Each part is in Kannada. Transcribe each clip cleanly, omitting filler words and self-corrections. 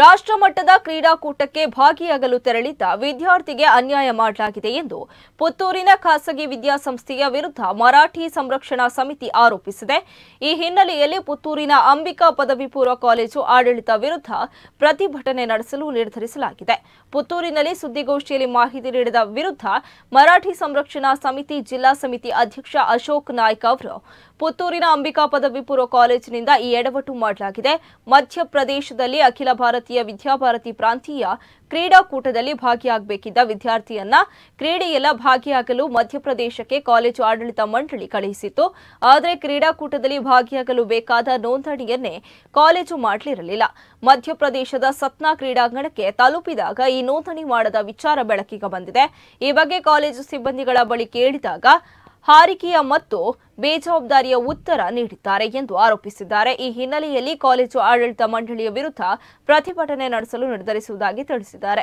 ರಾಷ್ಟ್ರ ಮಟ್ಟದ ಕ್ರೀಡಾಕೂಟಕ್ಕೆ ಭಾಗಿಯಾಗಲು ತೆರಳಿದ್ದ ವಿದ್ಯಾರ್ಥಿಗೆ ಅನ್ಯಾಯ ಮಾಡಲಾಗಿದೆ ಎಂದು ಪುತ್ತೂರಿನ ಖಾಸಗಿ ವಿದ್ಯಾಸಂಸ್ಥೆಯ ವಿರುದ್ಧ ಮರಾಠಿ ಸಂರಕ್ಷಣಾ ಸಮಿತಿ ಆರೋಪಿಸಿದೆ. ಈ ಹಿನ್ನೆಲೆಯಲ್ಲಿ ಪುತ್ತೂರಿನ ಅಂಬಿಕಾ ಪದವಿ ಪೂರ್ವ ಕಾಲೇಜು ಆಡಳಿತ ವಿರುದ್ಧ ಪ್ರತಿಭಟನೆ ನಡೆಸಲು ನಿರ್ಧರಿಸಲಾಗಿದೆ. ಪುತ್ತೂರಿನಲ್ಲಿ ಸುದ್ದಿಗೋಷ್ಠಿಯಲ್ಲಿ ಮಾಹಿತಿ ನೀಡಿದ ವಿರುದ್ಧ ಮರಾಠಿ ಸಂರಕ್ಷಣಾ ಸಮಿತಿ ಜಿಲ್ಲಾ ಸಮಿತಿ ಅಧ್ಯಕ್ಷ ಅಶೋಕ್ ನಾಯ್ಕ ಅವರು ಪುತ್ತೂರಿನ ಅಂಬಿಕಾ ಪದವಿ ಪೂರ್ವ ಕಾಲೇಜಿನಿಂದ ಈ ಎಡವಟ್ಟು ಮಾಡಲಾಗಿದೆ. ಮಧ್ಯಪ್ರದೇಶದಲ್ಲಿ ಅಖಿಲ ಭಾರತೀಯ ವಿದ್ಯಾಭಾರತಿ ಪ್ರಾಂತೀಯ ಕ್ರೀಡಾಕೂಟದಲ್ಲಿ ಭಾಗಿಯಾಗಬೇಕಿದ್ದ ವಿದ್ಯಾರ್ಥಿಯನ್ನ ಕ್ರೀಡೆಯಲ್ಲ ಭಾಗಿಯಾಗಲು ಮಧ್ಯಪ್ರದೇಶಕ್ಕೆ ಕಾಲೇಜು ಆಡಳಿತ ಮಂಡಳಿ ಕಳುಹಿಸಿತ್ತು. ಆದರೆ ಕ್ರೀಡಾಕೂಟದಲ್ಲಿ ಭಾಗಿಯಾಗಲು ಬೇಕಾದ ನೋಂದಣಿಯನ್ನೇ ಕಾಲೇಜು ಮಾಡಲಿರಲಿಲ್ಲ. ಮಧ್ಯಪ್ರದೇಶದ ಸತ್ನಾ ಕ್ರೀಡಾಂಗಣಕ್ಕೆ ತಲುಪಿದಾಗ ಈ ನೋಂದಣಿ ಮಾಡದ ವಿಚಾರ ಬೆಳಕಿಗೆ ಬಂದಿದೆ. ಈ ಬಗ್ಗೆ ಕಾಲೇಜು ಸಿಬ್ಬಂದಿಗಳ ಬಳಿ ಕೇಳಿದಾಗ ಹಾರಿಕೆಯ ಮತ್ತು ಬೇಜವಾಬ್ದಾರಿಯ ಉತ್ತರ ನೀಡಿದ್ದಾರೆ ಎಂದು ಆರೋಪಿಸಿದ್ದಾರೆ. ಈ ಹಿನ್ನೆಲೆಯಲ್ಲಿ ಕಾಲೇಜು ಆಡಳಿತ ಮಂಡಳಿಯ ವಿರುದ್ಧ ಪ್ರತಿಭಟನೆ ನಡೆಸಲು ನಿರ್ಧರಿಸುವುದಾಗಿ ತಿಳಿಸಿದ್ದಾರೆ.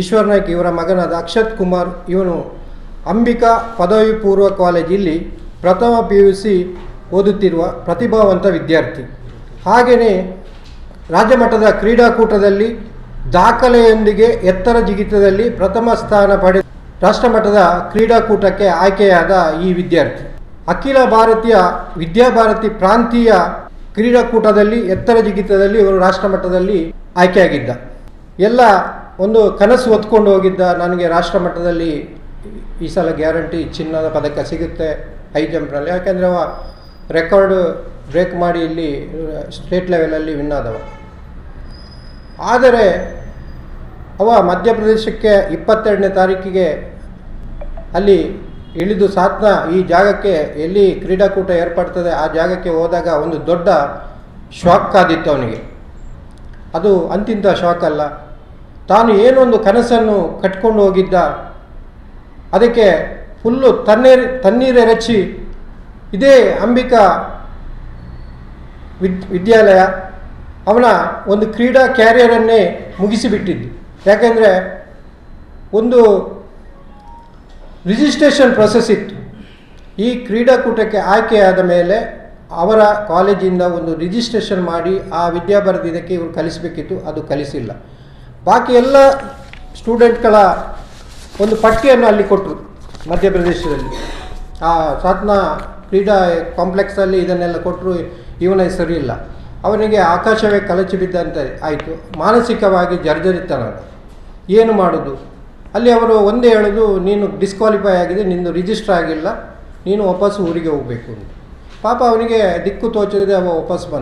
ಈಶ್ವರ್ ನಾಯ್ಕ ಇವರ ಮಗನಾದ ಅಕ್ಷತ್ ಕುಮಾರ್ ಇವನು ಅಂಬಿಕಾ ಪದವಿ ಪೂರ್ವ ಕಾಲೇಜಲ್ಲಿ ಪ್ರಥಮ PUC ಓದುತ್ತಿರುವ ಪ್ರತಿಭಾವಂತ ವಿದ್ಯಾರ್ಥಿ. ಹಾಗೆಯೇ ರಾಜ್ಯ ಮಟ್ಟದ ಕ್ರೀಡಾಕೂಟದಲ್ಲಿ ದಾಖಲೆಯೊಂದಿಗೆ ಎತ್ತರ ಜಿಗಿತದಲ್ಲಿ ಪ್ರಥಮ ಸ್ಥಾನ ಪಡೆದು ರಾಷ್ಟ್ರಮಟ್ಟದ ಕ್ರೀಡಾಕೂಟಕ್ಕೆ ಆಯ್ಕೆಯಾದ ಈ ವಿದ್ಯಾರ್ಥಿ ಅಖಿಲ ಭಾರತೀಯ ವಿದ್ಯಾಭಾರತಿ ಪ್ರಾಂತೀಯ ಕ್ರೀಡಾಕೂಟದಲ್ಲಿ ಎತ್ತರ ಜಿಗಿತದಲ್ಲಿ ಇವರು ರಾಷ್ಟ್ರಮಟ್ಟದಲ್ಲಿ ಆಯ್ಕೆಯಾಗಿದ್ದ. ಎಲ್ಲ ಒಂದು ಕನಸು ಹೊತ್ಕೊಂಡು ಹೋಗಿದ್ದ, ನನಗೆ ರಾಷ್ಟ್ರಮಟ್ಟದಲ್ಲಿ ಈ ಸಲ ಗ್ಯಾರಂಟಿ ಚಿನ್ನದ ಪದಕ ಸಿಗುತ್ತೆ ಹೈ ಜಂಪ್ನಲ್ಲಿ, ಯಾಕೆಂದರೆ ಅವ ರೆಕಾರ್ಡು ಬ್ರೇಕ್ ಮಾಡಿ ಇಲ್ಲಿ ಸ್ಟೇಟ್ ಲೆವೆಲಲ್ಲಿ ವಿನ್ ಆದವ. ಆದರೆ ಅವ ಮಧ್ಯಪ್ರದೇಶಕ್ಕೆ 22ನೇ ತಾರೀಕಿಗೆ ಅಲ್ಲಿ ಇಳಿದು ಸಾತ್ನ ಈ ಜಾಗಕ್ಕೆ ಎಲ್ಲಿ ಕ್ರೀಡಾಕೂಟ ಏರ್ಪಡ್ತದೆ ಆ ಜಾಗಕ್ಕೆ ಹೋದಾಗ ಒಂದು ದೊಡ್ಡ ಶಾಕ್ ಕಾದಿತ್ತು ಅವನಿಗೆ. ಅದು ಅಂತಿಂತ ಶಾಕ್ ಅಲ್ಲ, ತಾನು ಏನೊಂದು ಕನಸನ್ನು ಕಟ್ಕೊಂಡು ಹೋಗಿದ್ದ ಅದಕ್ಕೆ ಫುಲ್ಲು ತಣ್ಣೀರೆರಚಿ ಇದೇ ಅಂಬಿಕಾ ವಿದ್ಯಾಲಯ ಅವನ ಒಂದು ಕ್ರೀಡಾ ಕ್ಯಾರಿಯರನ್ನೇ ಮುಗಿಸಿಬಿಟ್ಟಿದ್ದು. ಯಾಕೆಂದರೆ ಒಂದು ರಿಜಿಸ್ಟ್ರೇಷನ್ ಪ್ರೊಸೆಸ್ ಇತ್ತು. ಈ ಕ್ರೀಡಾಕೂಟಕ್ಕೆ ಆಯ್ಕೆಯಾದ ಮೇಲೆ ಅವರ ಕಾಲೇಜಿಂದ ಒಂದು ರಿಜಿಸ್ಟ್ರೇಷನ್ ಮಾಡಿ ಆ ವಿದ್ಯಾಭಾರತಿ ಇದಕ್ಕೆ ಇವರು ಕಲಿಸಬೇಕಿತ್ತು, ಅದು ಕಲಿಸಿಲ್ಲ. ಬಾಕಿ ಎಲ್ಲ ಸ್ಟೂಡೆಂಟ್ಗಳ ಒಂದು ಪಟ್ಟಿಯನ್ನು ಅಲ್ಲಿ ಕೊಟ್ಟರು ಮಧ್ಯಪ್ರದೇಶದಲ್ಲಿ ಆ ಸಾತ್ನಾ ಕ್ರೀಡಾ ಕಾಂಪ್ಲೆಕ್ಸಲ್ಲಿ ಇದನ್ನೆಲ್ಲ ಕೊಟ್ಟರು. ಇವನ ಹೆಸರು ಇಲ್ಲ, ಅವನಿಗೆ ಆಕಾಶವೇ ಕಲಚಿ ಬಿದ್ದಂತೆ ಆಯಿತು, ಮಾನಸಿಕವಾಗಿ ಜರ್ಜರಿತನಾದ. ಏನು ಮಾಡೋದು ಅಲ್ಲಿ ಅವರು ಒಂದೇ ಹೇಳೋದು, ನೀನು ಡಿಸ್ಕ್ವಾಲಿಫೈ ಆಗಿದೆ, ನಿನ್ನದು ರಿಜಿಸ್ಟರ್ ಆಗಿಲ್ಲ, ನೀನು ವಾಪಸ್ಸು ಊರಿಗೆ ಹೋಗಬೇಕು ಅಂತ. ಪಾಪ ಅವನಿಗೆ ದಿಕ್ಕು ತೋಚದೆ ಅವ ವಾಪಸ್ ಬಂದ.